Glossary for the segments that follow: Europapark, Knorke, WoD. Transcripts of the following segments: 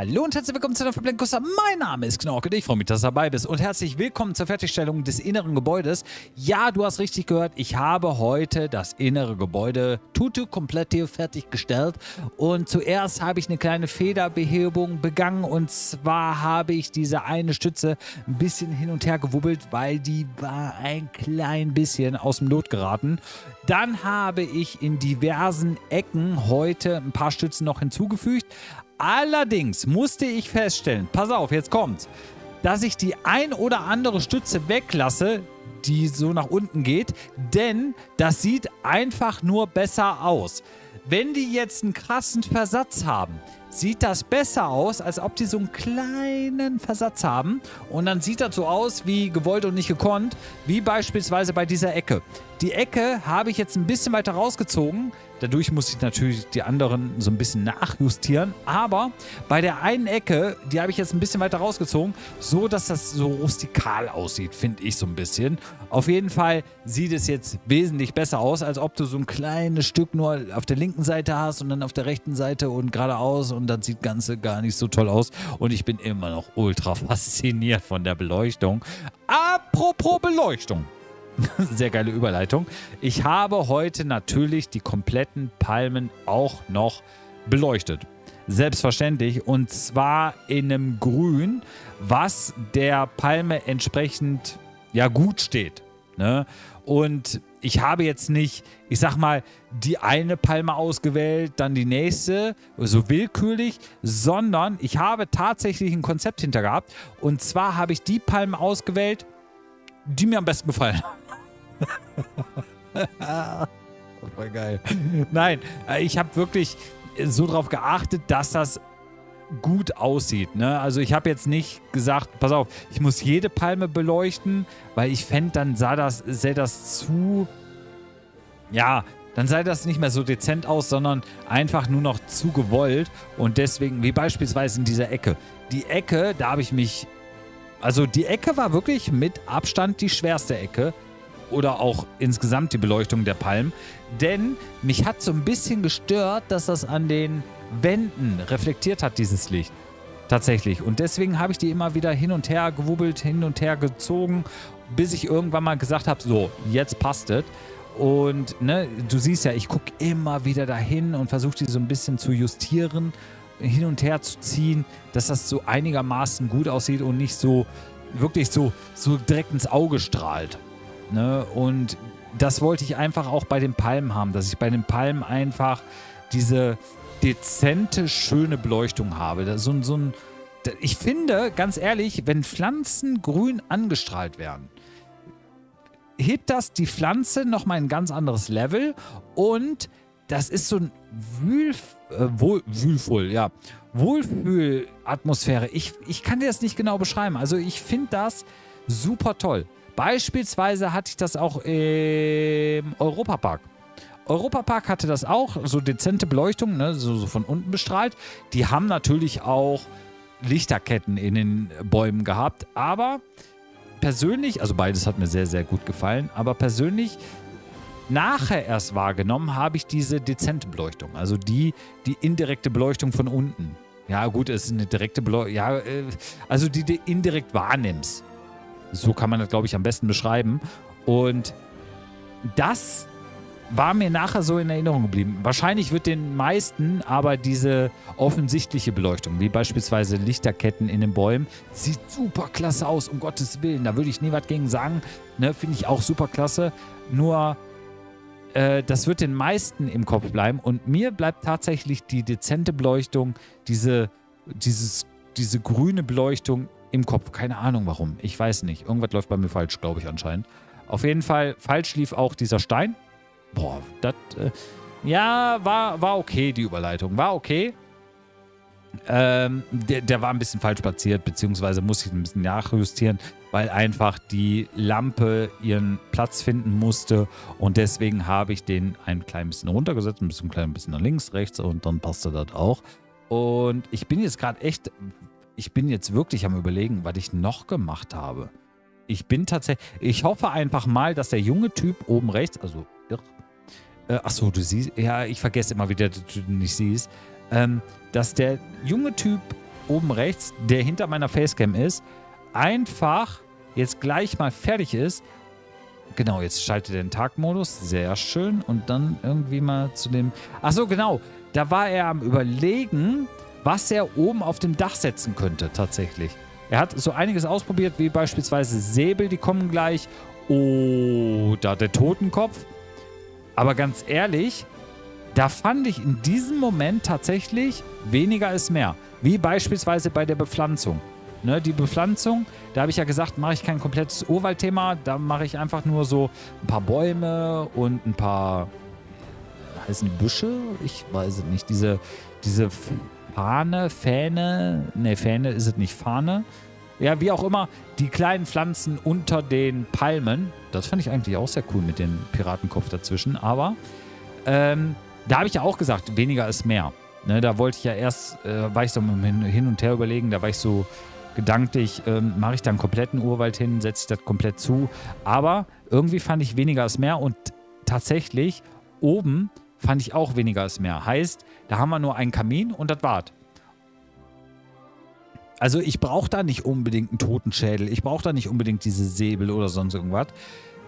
Hallo und herzlich willkommen zu der Verblendenkuster. Mein Name ist Knorke und ich freue mich, dass du dabei bist. Und herzlich willkommen zur Fertigstellung des inneren Gebäudes. Ja, du hast richtig gehört, ich habe heute das innere Gebäude tutu completo fertiggestellt. Und zuerst habe ich eine kleine Fehlerbehebung begangen. Und zwar habe ich diese eine Stütze ein bisschen hin und her gewubbelt, weil die war ein klein bisschen aus dem Lot geraten. Dann habe ich in diversen Ecken heute ein paar Stützen noch hinzugefügt. Allerdings musste ich feststellen, pass auf, jetzt kommt's, dass ich die ein oder andere Stütze weglasse, die so nach unten geht, denn das sieht einfach nur besser aus. Wenn die jetzt einen krassen Versatz haben, sieht das besser aus, als ob die so einen kleinen Versatz haben. Und dann sieht das so aus, wie gewollt und nicht gekonnt, wie beispielsweise bei dieser Ecke. Die Ecke habe ich jetzt ein bisschen weiter rausgezogen. Dadurch muss ich natürlich die anderen so ein bisschen nachjustieren. Aber bei der einen Ecke, die habe ich jetzt ein bisschen weiter rausgezogen, so dass das so rustikal aussieht, finde ich so ein bisschen. Auf jeden Fall sieht es jetzt wesentlich besser aus, als ob du so ein kleines Stück nur auf der linken Seite hast und dann auf der rechten Seite und geradeaus. Und dann sieht das Ganze gar nicht so toll aus. Und ich bin immer noch ultra fasziniert von der Beleuchtung. Apropos Beleuchtung. Sehr geile Überleitung. Ich habe heute natürlich die kompletten Palmen auch noch beleuchtet. Selbstverständlich. Und zwar in einem Grün, was der Palme entsprechend ja gut steht. Ne? Und ich habe jetzt nicht, ich sag mal, die eine Palme ausgewählt, dann die nächste, so willkürlich, sondern ich habe tatsächlich ein Konzept hintergehabt. Und zwar habe ich die Palmen ausgewählt, die mir am besten gefallen haben. Das war geil. Nein, ich habe wirklich so darauf geachtet, dass das gut aussieht. Ne? Also ich habe jetzt nicht gesagt, pass auf, ich muss jede Palme beleuchten, weil ich fände, dann sah das zu... Ja, dann sah das nicht mehr so dezent aus, sondern einfach nur noch zu gewollt. Und deswegen, wie beispielsweise in dieser Ecke. Die Ecke, da habe ich mich... Also die Ecke war wirklich mit Abstand die schwerste Ecke oder auch insgesamt die Beleuchtung der Palmen, denn mich hat so ein bisschen gestört, dass das an den Wänden reflektiert hat, dieses Licht. Tatsächlich. Und deswegen habe ich die immer wieder hin und her gewubbelt, hin und her gezogen, bis ich irgendwann mal gesagt habe, so, jetzt passt es. Und ne, du siehst ja, ich gucke immer wieder dahin und versuche die so ein bisschen zu justieren, hin und her zu ziehen, dass das so einigermaßen gut aussieht und nicht so wirklich so direkt ins Auge strahlt. Ne? Und das wollte ich einfach auch bei den Palmen haben, dass ich bei den Palmen einfach diese dezente, schöne Beleuchtung habe. Ich finde, ganz ehrlich, wenn Pflanzen grün angestrahlt werden, hebt das die Pflanze nochmal ein ganz anderes Level und das ist so ein Wohlfühlatmosphäre. Ich kann dir das nicht genau beschreiben. Also ich finde das super toll. Beispielsweise hatte ich das auch im Europapark. Europapark hatte das auch, so dezente Beleuchtung, ne, so von unten bestrahlt. Die haben natürlich auch Lichterketten in den Bäumen gehabt. Aber persönlich, also beides hat mir sehr, sehr gut gefallen, aber persönlich... Nachher erst wahrgenommen habe ich diese dezente Beleuchtung, also die indirekte Beleuchtung von unten. Ja gut, es ist eine direkte Beleuchtung, ja, also die du indirekt wahrnimmst. So kann man das, glaube ich, am besten beschreiben. Und das war mir nachher so in Erinnerung geblieben. Wahrscheinlich wird den meisten aber diese offensichtliche Beleuchtung, wie beispielsweise Lichterketten in den Bäumen, sieht super klasse aus, um Gottes Willen. Da würde ich nie was gegen sagen, ne, finde ich auch super klasse, nur... das wird den meisten im Kopf bleiben und mir bleibt tatsächlich die dezente Beleuchtung, diese grüne Beleuchtung im Kopf. Keine Ahnung warum, ich weiß nicht. Irgendwas läuft bei mir falsch, glaube ich anscheinend. Auf jeden Fall, falsch lief auch dieser Stein. Boah, das... ja, war okay, die Überleitung. War okay. Der war ein bisschen falsch platziert, beziehungsweise muss ich ein bisschen nachjustieren, weil einfach die Lampe ihren Platz finden musste und deswegen habe ich den ein klein bisschen runtergesetzt, ein klein bisschen nach links, rechts und dann passte das auch. Und ich bin jetzt gerade echt, ich bin jetzt wirklich am Überlegen, was ich noch gemacht habe. Ich hoffe einfach mal, dass der junge Typ oben rechts, also, achso, du siehst, ja, ich vergesse immer wieder, dass du den nicht siehst, dass der junge Typ oben rechts, der hinter meiner Facecam ist, einfach jetzt gleich mal fertig ist. Genau, jetzt schaltet er den Tagmodus, sehr schön. Und dann irgendwie mal zu dem... Achso, genau, da war er am Überlegen, was er oben auf dem Dach setzen könnte, tatsächlich. Er hat so einiges ausprobiert, wie beispielsweise Säbel, die kommen gleich. Oder der Totenkopf. Aber ganz ehrlich, da fand ich in diesem Moment tatsächlich, weniger ist mehr. Wie beispielsweise bei der Bepflanzung. Ne, die Bepflanzung, da habe ich ja gesagt, mache ich kein komplettes Urwaldthema. Da mache ich einfach nur so ein paar Bäume und ein paar... Heißen die Büsche? Ich weiß es nicht. Diese Fähne. Ne, Fähne ist es nicht. Fahne. Ja, wie auch immer, die kleinen Pflanzen unter den Palmen. Das fand ich eigentlich auch sehr cool mit dem Piratenkopf dazwischen. Aber da habe ich ja auch gesagt, weniger ist mehr. Ne, da wollte ich ja erst, war ich so hin und her überlegen, da war ich so gedanklich, mache ich da einen kompletten Urwald hin, setze ich das komplett zu. Aber irgendwie fand ich weniger ist mehr und tatsächlich oben fand ich auch weniger ist mehr. Heißt, da haben wir nur einen Kamin und das war's. Also ich brauche da nicht unbedingt einen Totenschädel, ich brauche da nicht unbedingt diese Säbel oder sonst irgendwas.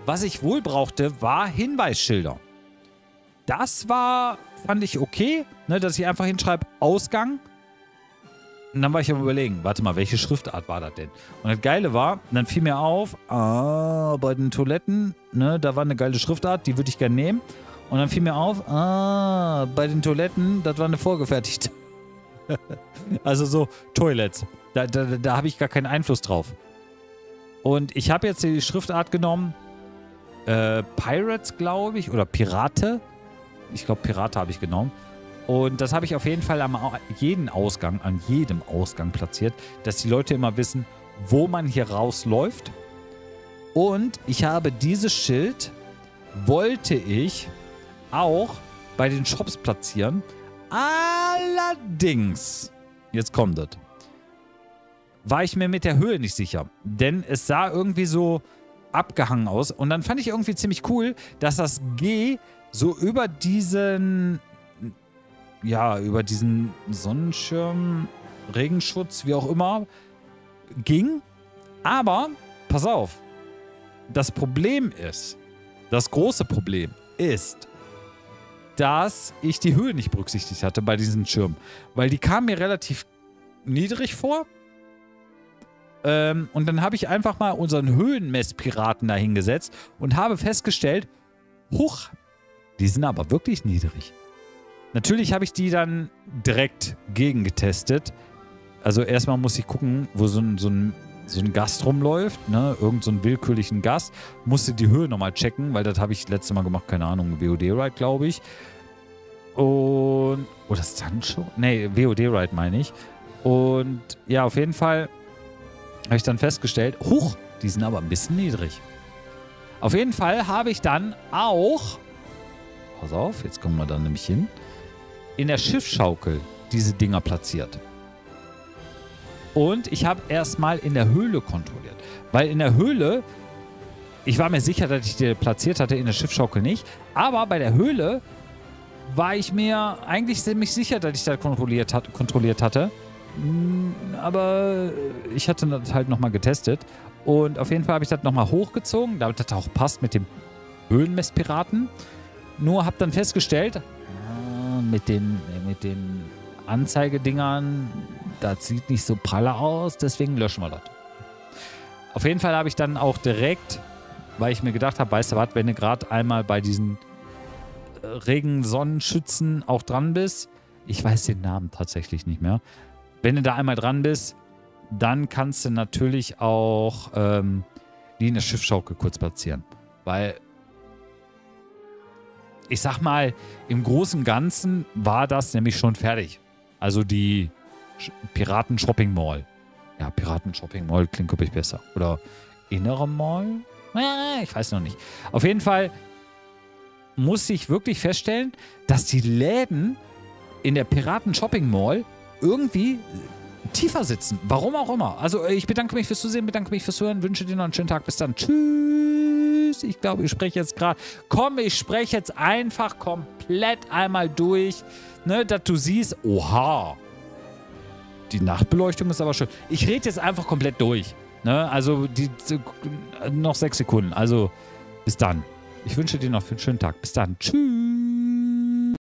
Was ich wohl brauchte, war Hinweisschilder. Das war, fand ich okay, ne, dass ich einfach hinschreibe, Ausgang. Und dann war ich am Überlegen, warte mal, welche Schriftart war das denn? Und das Geile war, dann fiel mir auf, bei den Toiletten, ne, da war eine geile Schriftart, die würde ich gerne nehmen. Und dann fiel mir auf, bei den Toiletten, das war eine vorgefertigte. Also so, Toilets. Da habe ich gar keinen Einfluss drauf. Und ich habe jetzt die Schriftart genommen, Pirates, glaube ich, oder Pirate. Ich glaube, Pirate habe ich genommen. Und das habe ich auf jeden Fall an jedem Ausgang platziert, dass die Leute immer wissen, wo man hier rausläuft. Und ich habe dieses Schild, wollte ich auch bei den Shops platzieren. Allerdings, jetzt kommt das, war ich mir mit der Höhe nicht sicher. Denn es sah irgendwie so abgehangen aus. Und dann fand ich irgendwie ziemlich cool, dass das G... so über diesen, ja, über diesen Sonnenschirm, Regenschutz, wie auch immer, ging. Aber, pass auf, das Problem ist, das große Problem ist, dass ich die Höhe nicht berücksichtigt hatte bei diesem Schirm. Weil die kam mir relativ niedrig vor. Und dann habe ich einfach mal unseren Höhenmesspiraten dahingesetzt und habe festgestellt, huch, die sind aber wirklich niedrig. Natürlich habe ich die dann direkt gegengetestet. Also erstmal muss ich gucken, wo so ein Gast rumläuft, ne? Irgend so einen willkürlichen Gast. Musste die Höhe nochmal checken, weil das habe ich letztes Mal gemacht, keine Ahnung, WoD Ride, glaube ich. Und... Oder Sancho? Nee, WoD Ride meine ich. Und ja, auf jeden Fall habe ich dann festgestellt, huch, die sind aber ein bisschen niedrig. Auf jeden Fall habe ich dann auch... Pass auf, jetzt kommen wir da nämlich hin. In der Schiffsschaukel diese Dinger platziert. Und ich habe erstmal in der Höhle kontrolliert. Weil in der Höhle, ich war mir sicher, dass ich die platziert hatte, in der Schiffsschaukel nicht. Aber bei der Höhle war ich mir eigentlich ziemlich sicher, dass ich das kontrolliert hatte. Aber ich hatte das halt nochmal getestet. Und auf jeden Fall habe ich das nochmal hochgezogen, damit das auch passt mit dem Höhenmesspiraten. Nur habe dann festgestellt, mit den Anzeigedingern, das sieht nicht so pralle aus, deswegen löschen wir das. Auf jeden Fall habe ich dann auch direkt, weil ich mir gedacht habe, weißt du was, wenn du gerade einmal bei diesen Regen-Sonnenschützen auch dran bist, ich weiß den Namen tatsächlich nicht mehr, wenn du da einmal dran bist, dann kannst du natürlich auch die in der Schiffsschaukel kurz platzieren, weil... Ich sag mal, im Großen und Ganzen war das nämlich schon fertig. Also die Piraten-Shopping-Mall. Ja, Piraten-Shopping-Mall klingt, glaube ich, besser. Oder innere Mall? Ich weiß noch nicht. Auf jeden Fall muss ich wirklich feststellen, dass die Läden in der Piraten-Shopping-Mall irgendwie tiefer sitzen. Warum auch immer. Also ich bedanke mich fürs Zusehen, bedanke mich fürs Hören, wünsche dir noch einen schönen Tag. Bis dann. Tschüss. Ich glaube, ich spreche jetzt gerade. Komm, ich spreche jetzt einfach komplett einmal durch, ne, dass du siehst, oha. Die Nachtbeleuchtung ist aber schön. Ich rede jetzt einfach komplett durch. Ne? Also noch 6 Sekunden. Also bis dann. Ich wünsche dir noch einen schönen Tag. Bis dann. Tschüss.